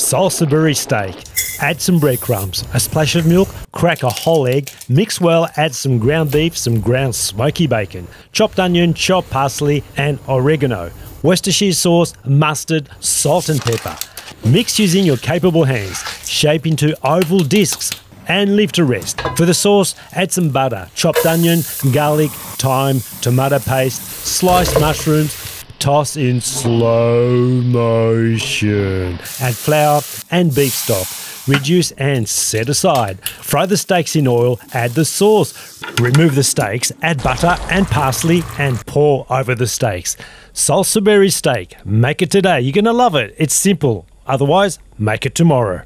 Salisbury steak. Add some breadcrumbs, a splash of milk, crack a whole egg, mix well, add some ground beef, some ground smoky bacon, chopped onion, chopped parsley and oregano, Worcestershire sauce, mustard, salt and pepper. Mix using your capable hands, shape into oval discs and leave to rest. For the sauce, add some butter, chopped onion, garlic, thyme, tomato paste, sliced mushrooms, toss in slow motion. Add flour and beef stock. Reduce and set aside. Fry the steaks in oil, add the sauce. Remove the steaks, add butter and parsley and pour over the steaks. Salisbury steak. Make it today. You're going to love it. It's simple. Otherwise, make it tomorrow.